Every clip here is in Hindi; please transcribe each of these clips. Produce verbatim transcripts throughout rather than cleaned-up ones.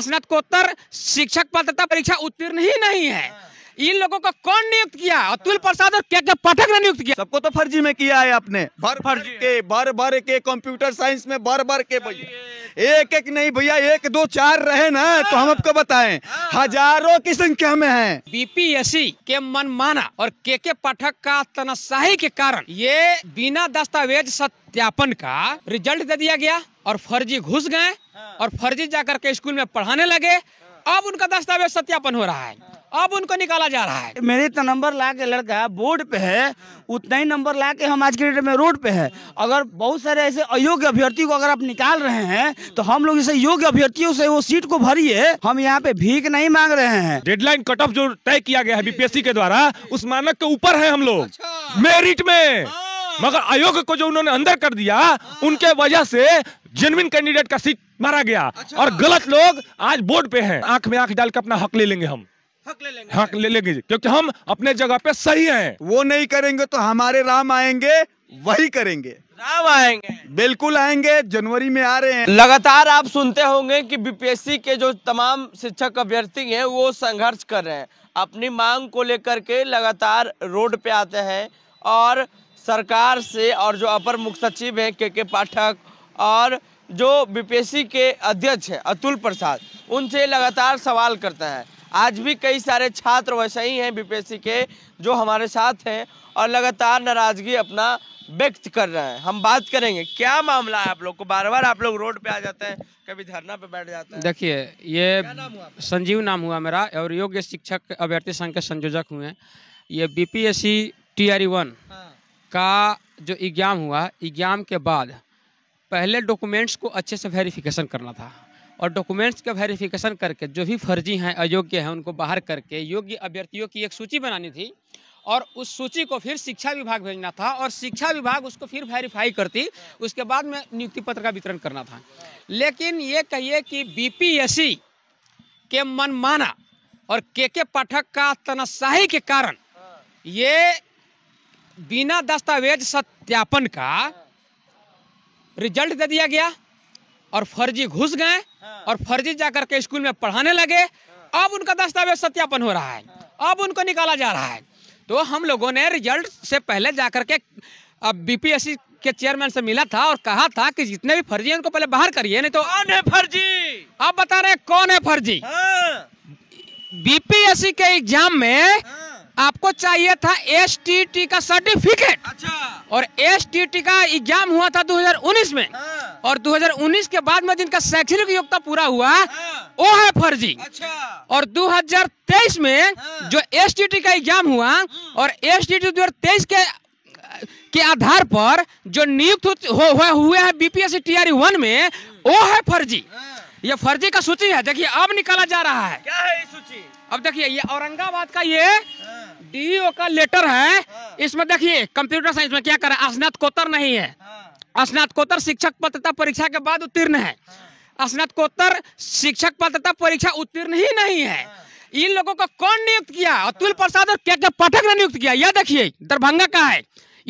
स्नातकोत्तर शिक्षक पात्रता परीक्षा उत्तीर्ण ही नहीं है। इन लोगों को कौन नियुक्त किया? अतुल प्रसाद और के के पाठक ने नियुक्त किया। सबको तो फर्जी में किया है आपने, भर भर के भर भर के कंप्यूटर साइंस में भर भर के भैया, एक एक नहीं भैया, एक दो चार रहे ना तो हम आपको बताएं हजारों की संख्या में हैं। बीपीएससी के मनमाना और के के पाठक का तनाशाही के कारण ये बिना दस्तावेज सत्यापन का रिजल्ट दे दिया गया और फर्जी घुस गए और फर्जी जाकर के स्कूल में पढ़ाने लगे। अब उनका दस्तावेज सत्यापन हो रहा है, अब उनको निकाला जा रहा है। मेरे इतना नंबर ला के लड़का बोर्ड पे है, उतना ही नंबर ला के हम आज के डेट में रोड पे है। अगर बहुत सारे ऐसे अयोग्य अभ्यर्थी को अगर आप निकाल रहे हैं तो हम लोग इसे योग्य अभ्यर्थियों से वो सीट को भरिए। हम यहाँ पे भीख नहीं मांग रहे हैं। डेडलाइन कट ऑफ जो तय किया गया है बीपीएससी के द्वारा उस मानक के ऊपर है हम लोग। अच्छा। मेरिट में, मगर आयोग को जो उन्होंने अंदर कर दिया उनके वजह से जेन्युइन कैंडिडेट का सीट मारा गया और गलत लोग आज बोर्ड पे है। आँख में आँख डाल के अपना हक ले लेंगे हम, हक ले लेंगे, हक ले लेंगे क्योंकि हम अपने जगह पे सही हैं। वो नहीं करेंगे तो हमारे राम आएंगे, वही करेंगे, राम आएंगे, बिल्कुल आएंगे। जनवरी में आ रहे हैं। लगातार आप सुनते होंगे कि बीपीएससी के जो तमाम शिक्षक अभ्यर्थी हैं वो संघर्ष कर रहे हैं, अपनी मांग को लेकर के लगातार रोड पे आते हैं और सरकार से और जो अपर मुख्य सचिव है के के पाठक और जो बीपीएससी के अध्यक्ष है अतुल प्रसाद उनसे लगातार सवाल करते हैं। आज भी कई सारे छात्र वैसे ही हैं बीपीएससी के जो हमारे साथ हैं और लगातार नाराजगी अपना व्यक्त कर रहे हैं। हम बात करेंगे क्या मामला है आप लोग को, बार बार आप लोग रोड पे आ जाते हैं, कभी धरना पे बैठ जाते हैं। देखिए ये नाम संजीव नाम हुआ मेरा और योग्य शिक्षक अभ्यर्थी संघ के संयोजक हुए। ये बीपीएससी टीआरई वन का जो एग्जाम हुआ, एग्जाम के बाद पहले डॉक्यूमेंट्स को अच्छे से वेरिफिकेशन करना था और डॉक्यूमेंट्स का वेरिफिकेशन करके जो भी फर्जी हैं, अयोग्य हैं, उनको बाहर करके योग्य अभ्यर्थियों की एक सूची बनानी थी और उस सूची को फिर शिक्षा विभाग भेजना था और शिक्षा विभाग उसको फिर वेरीफाई करती, उसके बाद में नियुक्ति पत्र का वितरण करना था। लेकिन ये कहिए कि बीपीएससी के मनमाना और के के पाठक का तनाशाही के कारण ये बिना दस्तावेज सत्यापन का रिजल्ट दे दिया गया और फर्जी घुस गए और फर्जी जाकर के स्कूल में पढ़ाने लगे। अब उनका दस्तावेज सत्यापन हो रहा है, अब उनको निकाला जा रहा है। तो हम लोगों ने रिजल्ट से पहले जाकर के बीपीएससी के चेयरमैन से मिला था और कहा था कि जितने भी फर्जी हैं उनको पहले बाहर करिए, नहीं तो कौन है फर्जी? आप बता रहे कौन है फर्जी? बीपीएससी के एग्जाम में आपको चाहिए था एसटीटी का सर्टिफिकेट। अच्छा। और एसटीटी का एग्जाम हुआ था दो हज़ार उन्नीस में और दो हज़ार उन्नीस के बाद में जिनका शैक्षणिक योग्यता पूरा हुआ वो है फर्जी। अच्छा। और दो हज़ार तेईस में जो एसटीटी का एग्जाम हुआ और एसटीटी दो हज़ार तेईस के के आधार पर जो नियुक्त हुआ हुआ है बीपीएससी टीआरई वन में वो है फर्जी। ये फर्जी का सूची है, देखिए अब निकाला जा रहा है। क्या है ये सूची? अब देखिए ये औरंगाबाद का ये डीओ का लेटर है, इसमें देखिए कंप्यूटर साइंस में क्या कर रहा है, स्नातकोत्तर नहीं है, स्नातकोत्तर शिक्षक पात्रता परीक्षा के बाद उत्तीर्ण है, स्नातकोत्तर शिक्षक पात्रता परीक्षा उत्तीर्ण ही नहीं है। इन लोगों को कौन नियुक्त किया? अतुल प्रसाद और के के पाठक ने नियुक्त किया। यह देखिए दरभंगा का है,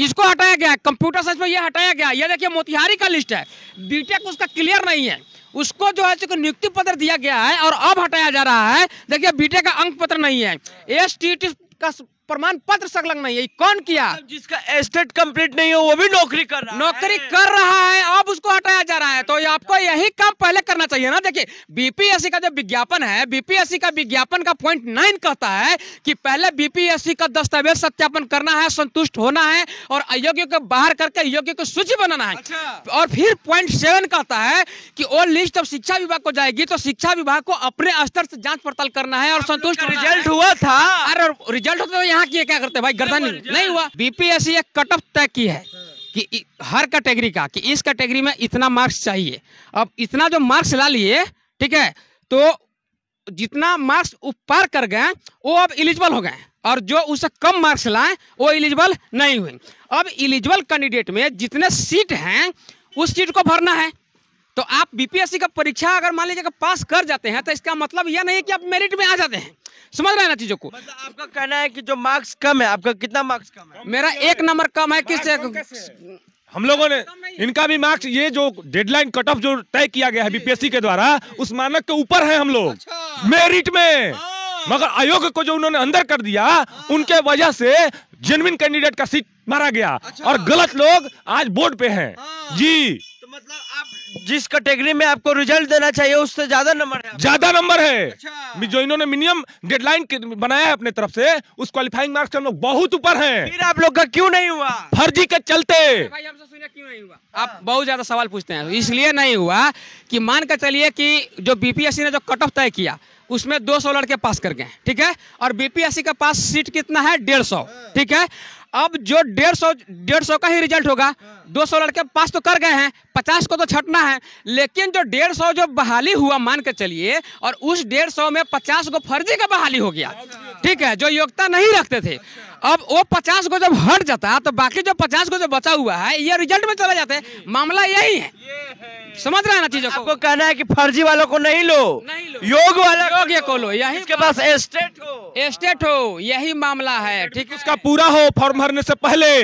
इसको हटाया गया, कंप्यूटर साइंस में यह हटाया गया। यह देखिए मोतिहारी का लिस्ट है, बीटेक उसका क्लियर नहीं है, उसको जो है नियुक्ति पत्र दिया गया है और अब हटाया जा रहा है। देखिए बीटेक का अंक पत्र नहीं है, एसटीटी का प्रमाण पत्र संलग्न नहीं है। कौन किया? जिसका एस्टेट कंप्लीट नहीं हो वो भी नौकरी कर रहा है, नौकरी कर रहा है, अब उसको हटाया जा रहा है। तो आपको यही काम पहले करना चाहिए ना। देखिए बीपीएससी का जो विज्ञापन है, बीपीएससी का विज्ञापन का पॉइंट नाइन कहता है कि पहले बीपीएससी का दस्तावेज सत्यापन करना है, संतुष्ट होना है और अयोग्य को बाहर करके योग्य को सूची बनाना है। अच्छा। और फिर पॉइंट सेवन कहता है कि वो लिस्ट अब शिक्षा विभाग को जाएगी तो शिक्षा विभाग को अपने स्तर से जांच पड़ताल करना है और संतुष्ट रिजल्ट हुआ था। अरे रिजल्ट होता यहाँ किए क्या करते भाई, गर्दन नहीं हुआ। बीपीएससी एक कट ऑफ तय की है कि हर कैटेगरी का कि इस कैटेगरी में इतना मार्क्स चाहिए। अब इतना जो मार्क्स ला लिए, ठीक है, तो जितना मार्क्स पार कर गए वो अब इलिजिबल हो गए और जो उससे कम मार्क्स लाए वो इलिजिबल नहीं हुए। अब इलिजिबल कैंडिडेट में जितने सीट हैं उस सीट को भरना है। तो आप बीपीएससी का परीक्षा अगर मान लीजिए पास कर जाते हैं तो इसका मतलब यह नहीं है कि आप मेरिट में आ जाते हैं। समझ रहे हैं ना चीजों को? मतलब आपका कहना है कि जो मार्क्स कम है, आपका कितना मार्क्स कम है? मेरा एक नंबर कम है, किससे? हम लोगों ने इनका भी मार्क्स, ये जो डेडलाइन कट ऑफ जो तय किया गया है बीपीएससी के द्वारा, उस मानक के ऊपर है हम लोग मेरिट में। मगर आयोग को जो उन्होंने अंदर कर दिया, उनके वजह से जेन्युइन कैंडिडेट का सीट मारा गया और गलत लोग आज बोर्ड पे हैं जी। मतलब आप जिस कैटेगरी में आपको रिजल्ट देना चाहिए उससे ज्यादा नंबर है, ज्यादा नंबर है। अच्छा। जो इन्होंने मिनिमम डेडलाइन बनाया है अपने तरफ से, उस क्वालिफाइंग मार्क्स हम लोग बहुत ऊपर हैं। फिर आप लोग का क्यों नहीं हुआ? फर्जी के चलते। भाई हमसे सुनिए क्यों नहीं हुआ? आप बहुत ज्यादा सवाल पूछते हैं। इसलिए नहीं हुआ कि मान कर चलिए कि जो बीपीएससी ने जो कट ऑफ तय किया उसमें दो सौ लड़के पास कर गए, ठीक है, और बीपीएससी का पास सीट कितना है? डेढ़ सौ, ठीक है। अब जो डेढ़ सौ डेढ़ सौ का ही रिजल्ट होगा, दो सौ लड़के पास तो कर गए हैं, पचास को तो छटना है, लेकिन जो डेढ़ सौ जो बहाली हुआ मान के चलिए, और उस डेढ़ सौ में पचास को फर्जी का बहाली हो गया, ठीक है, जो योग्यता नहीं रखते थे। अब वो पचास को जब हट जाता तो बाकी जो पचास को जो बचा हुआ है ये रिजल्ट में चला जाते। मामला यही है, समझ रहे हैं ना चीजों को? आपको कहना है कि फर्जी वालों को नहीं लो, नहीं लो, योग वाला योग्य को लो। यही इसके पास एस्टेट हो, एस्टेट हो, यही मामला है, ठीक। उसका पूरा हो फॉर्म भरने से पहले।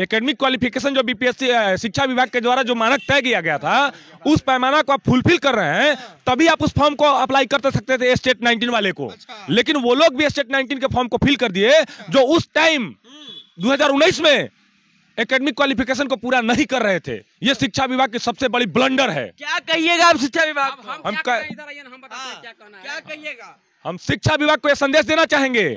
एकेडमिक क्वालिफिकेशन जो बीपीएससी शिक्षा विभाग के द्वारा जो मानक तय किया गया था, उस पैमाना को आप फुलफिल कर रहे हैं तभी आप उस फॉर्म को अप्लाई कर सकते थे स्टेट नाइनटीन वाले को। लेकिन वो लोग भी स्टेट नाइनटीन के फॉर्म को फिल कर दिए जो उस टाइम दो हजार उन्नीस में एकेडमिक क्वालिफिकेशन को पूरा नहीं कर रहे थे। ये शिक्षा विभाग की सबसे बड़ी ब्लंडर है। क्या कहिएगा आप शिक्षा विभाग? हम, हम क्या कहिएगा? हम शिक्षा विभाग को यह संदेश देना चाहेंगे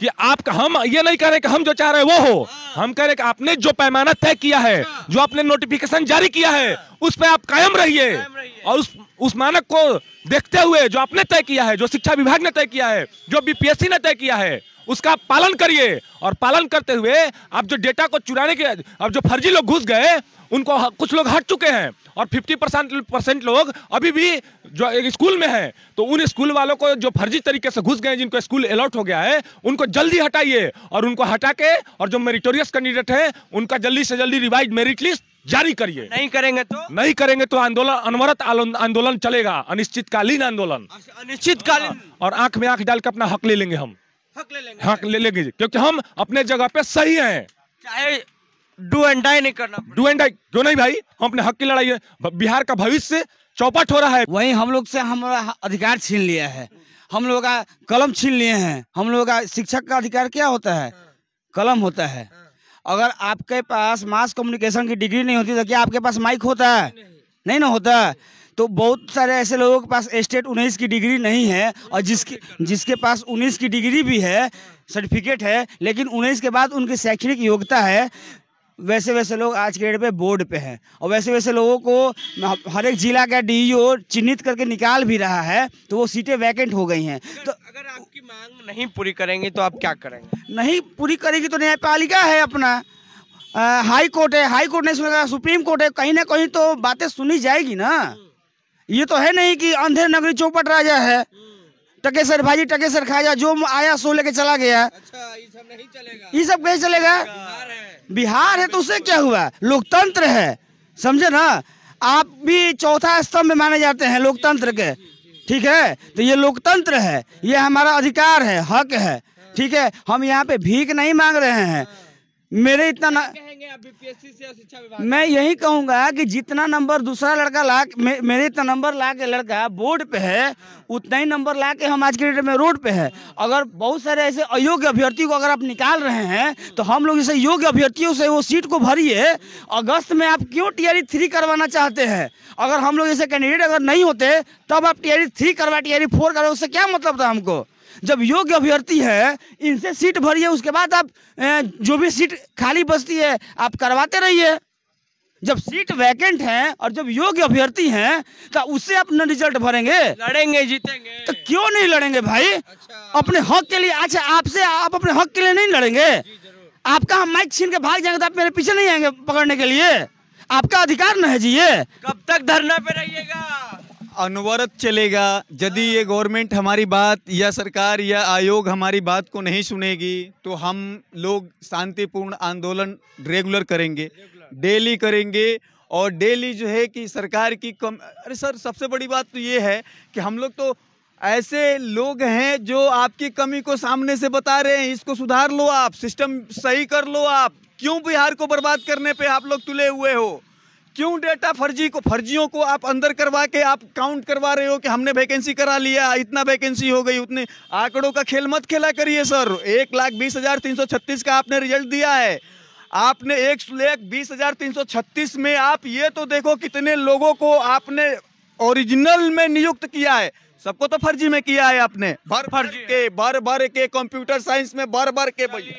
कि आपका, हम ये नहीं कह रहे कि हम जो चाह रहे हैं वो हो, हम कह रहे हैं कि आपने जो पैमाना तय किया है, जो आपने नोटिफिकेशन जारी किया है, उस पर आप कायम रहिए और उस उस मानक को देखते हुए जो आपने तय किया है, जो शिक्षा विभाग ने तय किया है, जो बीपीएससी ने तय किया है, उसका पालन करिए। और पालन करते हुए आप जो डेटा को चुराने के, अब जो फर्जी लोग घुस गए उनको कुछ लोग हट चुके हैं और पचास परसेंट लोग अभी भी जो एक स्कूल में हैं, तो उन स्कूल वालों को जो फर्जी तरीके से घुस गए, जिनको स्कूल अलॉट हो गया है, उनको जल्दी हटाइए और उनको हटा के, और जो मेरिटोरियस कैंडिडेट है उनका जल्दी से जल्दी रिवाइज मेरिट लिस्ट जारी करिए। नहीं करेंगे तो नहीं करेंगे तो आंदोलन, अनवरत आंदोलन चलेगा, अनिश्चितकालीन आंदोलन, अनिश्चितकालीन, और आंख में आंख डालकर अपना हक ले लेंगे हम। हक ले लेंगे, हक ले लेंगे, क्योंकि हम अपने जगह पे सही हैं। चाहे डू एंड डाई नहीं करना, डू एंड डाई क्यों नहीं भाई, हम अपने हक की लड़ाई है। बिहार का भविष्य चौपट हो रहा है। वही हम लोग से हमारा अधिकार छीन लिया है, हम लोग का कलम छीन लिए हैं। हम लोग का शिक्षक का अधिकार क्या होता है? कलम होता है। अगर आपके पास मास कम्युनिकेशन की डिग्री नहीं होती तो क्या आपके पास माइक होता है? नहीं ना होता। तो बहुत सारे ऐसे लोगों के पास स्टेट उन्नीस की डिग्री नहीं है, और जिसके जिसके पास उन्नीस की डिग्री भी है, सर्टिफिकेट है, लेकिन उन्नीस के बाद उनकी शैक्षणिक योग्यता है, वैसे वैसे लोग आज के डेट पे बोर्ड पे हैं। और वैसे वैसे लोगों को हर एक जिला का डीईओ चिन्हित करके निकाल भी रहा है, तो वो सीटें वैकेंट हो गई हैं। तो अगर आपकी मांग नहीं पूरी करेंगे तो आप क्या करेंगे? नहीं पूरी करेगी तो न्यायपालिका है अपना, आ, हाई कोर्ट है, हाई कोर्ट नहीं सुनेगा, सुप्रीम कोर्ट है, कहीं ना कहीं तो बातें सुनी जाएगी ना। ये तो है नहीं कि अंधेर नगरी चौपट राजा है, टकेसर भाजी टकेसर खाजा, जो आया सो लेके चला गया। अच्छा, ये सब नहीं चलेगा, ये सब कैसे चलेगा? बिहार है, बिहार है तो उससे क्या हुआ? लोकतंत्र है, समझे ना? आप भी चौथा स्तंभ में माने जाते हैं लोकतंत्र के, ठीक है? तो ये लोकतंत्र है, ये हमारा अधिकार है, हक है, ठीक है? हम यहाँ पे भीख नहीं मांग रहे हैं। मेरे इतना ना... बीपीएससी से शिक्षा विभाग, मैं यही कहूंगा कि जितना नंबर दूसरा लड़का ला मे, मेरे इतना नंबर ला के लड़का बोर्ड पे है, उतना ही नंबर ला के हम आज के डेट में रोड पे है। अगर बहुत सारे ऐसे अयोग्य अभ्यर्थी को अगर आप निकाल रहे हैं, तो हम लोग इसे योग्य अभ्यर्थियों से वो सीट को भरिए। अगस्त में आप क्यों टीआरई थ्री करवाना चाहते हैं? अगर हम लोग ऐसे कैंडिडेट अगर नहीं होते तब आप टीआरई थ्री करवा, टीआरई फोर करवा, उससे क्या मतलब था हमको? जब योग्य अभ्यर्थी है, इनसे सीट भरिए, उसके बाद आप जो भी सीट खाली बचती है आप करवाते रहिए। जब सीट वैकेंट है और जब योग्य अभ्यर्थी हैं, तो उससे आप न रिजल्ट भरेंगे, लड़ेंगे, जीतेंगे, तो क्यों नहीं लड़ेंगे भाई? अच्छा। अपने हक के लिए। अच्छा, आपसे आप अपने हक के लिए नहीं लड़ेंगे? आपका हम माइक छीन के भाग जाएंगे तो आप मेरे पीछे नहीं आएंगे पकड़ने के लिए? आपका अधिकार न है जी। ये कब तक धरना पे रहिएगा? अनवरत चलेगा। यदि ये गवर्नमेंट हमारी बात या सरकार या आयोग हमारी बात को नहीं सुनेगी तो हम लोग शांतिपूर्ण आंदोलन रेगुलर करेंगे, डेली करेंगे। और डेली जो है कि सरकार की कम, अरे सर सबसे बड़ी बात तो ये है कि हम लोग तो ऐसे लोग हैं जो आपकी कमी को सामने से बता रहे हैं, इसको सुधार लो आप, सिस्टम सही कर लो आप। क्यों बिहार को बर्बाद करने पे आप लोग तुले हुए हो? क्यों डेटा फर्जी को फर्जियों को आप अंदर करवा के आप काउंट करवा रहे हो कि हमने वैकेंसी करा लिया, इतना वैकेंसी हो गई उतने? आंकड़ों का खेल मत खेला करिए सर। एक लाख बीस हज़ार तीन सौ छत्तीस का आपने रिजल्ट दिया है, आपने एक लाख बीस हज़ार तीन सौ छत्तीस में आप ये तो देखो कितने लोगों को आपने ओरिजिनल में नियुक्त किया है, सबको तो फर्जी में किया है आपने। भर भर के भर भर के कंप्यूटर साइंस में भर भर के भैया,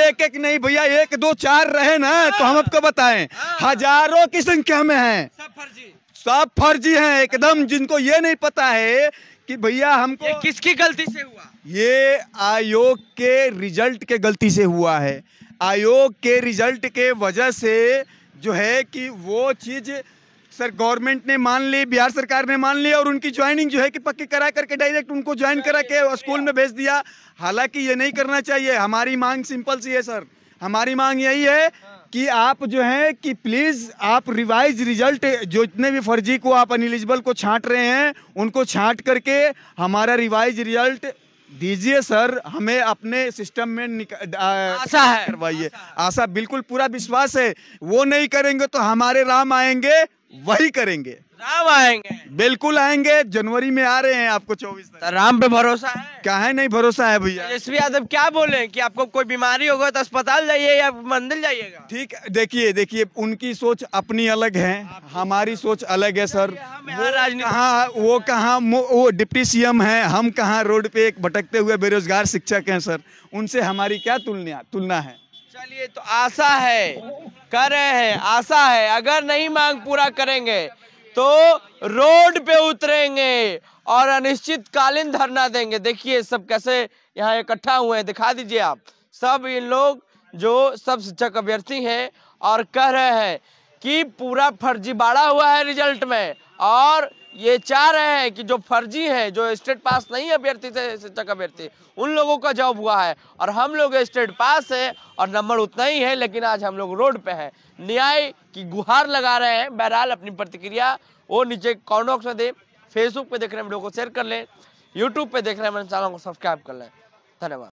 एक एक नहीं भैया, एक दो चार रहे ना तो हम आपको बताएं, हजारों की संख्या में हैं, सब फर्जी, सब फर्जी हैं एकदम। जिनको ये नहीं पता है कि भैया हमको ये किसकी गलती से हुआ, ये आयोग के रिजल्ट के गलती से हुआ है। आयोग के रिजल्ट के वजह से जो है कि वो चीज़ सर गवर्नमेंट ने मान ली, बिहार सरकार ने मान लिया और उनकी ज्वाइनिंग जो है कि पक्की करा करके डायरेक्ट उनको ज्वाइन करा के स्कूल में भेज दिया। हालांकि ये नहीं करना चाहिए। हमारी मांग सिंपल सी है सर, हमारी मांग यही है कि आप जो है कि प्लीज़ आप रिवाइज रिजल्ट, जो जितने भी फर्जी को आप अनएलिजिबल को छांट रहे हैं उनको छांट करके हमारा रिवाइज रिजल्ट दीजिए सर। हमें अपने सिस्टम में आशा है, करवाइए। आशा बिल्कुल पूरा विश्वास है, वो नहीं करेंगे तो हमारे राम आएंगे, वही करेंगे, राम आएंगे, बिल्कुल आएंगे। जनवरी में आ रहे हैं आपको चौबीस। राम पे भरोसा है? काहे नहीं भरोसा है भैया। तेजस्वी यादव क्या बोले कि आपको कोई बीमारी होगा तो अस्पताल जाइए या मंदिर जाइएगा? ठीक, देखिए देखिए उनकी सोच अपनी अलग है, हमारी सोच अलग है सर। हाँ, वो कहाँ वो डिप्टी सीएम है, हम कहाँ रोड पे एक भटकते हुए बेरोजगार शिक्षक है सर, उनसे हमारी क्या तुलना तुलना है। चलिए, तो आशा है, कर रहे हैं, आशा है। अगर नहीं मांग पूरा करेंगे तो रोड पे उतरेंगे और अनिश्चितकालीन धरना देंगे। देखिए सब कैसे यहाँ इकट्ठा हुए हैं, दिखा दीजिए आप सब। इन लोग जो सब शिक्षक अभ्यर्थी हैं और कह रहे हैं कि पूरा फर्जीवाड़ा हुआ है रिजल्ट में, और ये चाह रहे हैं कि जो फर्जी हैं, जो स्टेट पास नहीं अभ्यर्थी थे शिक्षक अभ्यर्थी, उन लोगों का जॉब हुआ है। और हम लोग स्टेट पास है और नंबर उतना ही है, लेकिन आज हम लोग रोड पे हैं, न्याय की गुहार लगा रहे हैं। बहरहाल अपनी प्रतिक्रिया वो नीचे कमेंट बॉक्स में दें, फेसबुक पे देख रहे हैं वीडियो को शेयर कर लें, यूट्यूब पर देख रहे हैं मेरे चैनल को सब्सक्राइब कर लें। धन्यवाद।